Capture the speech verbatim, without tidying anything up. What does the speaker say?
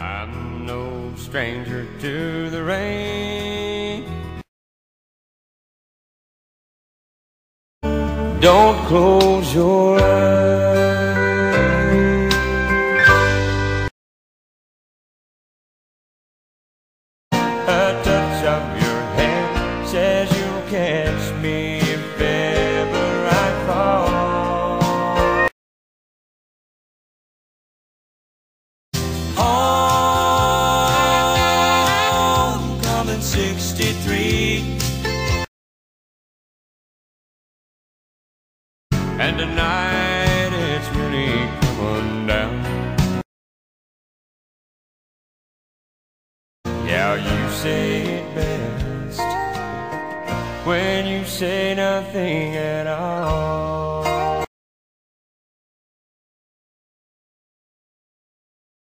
I'm no stranger to the rain. Don't close your eyes. A touch of your hand says you'll catch me if ever I fall. Oh, coming sixty-three. And tonight it's really coming down. Yeah, you say it best when you say nothing at all.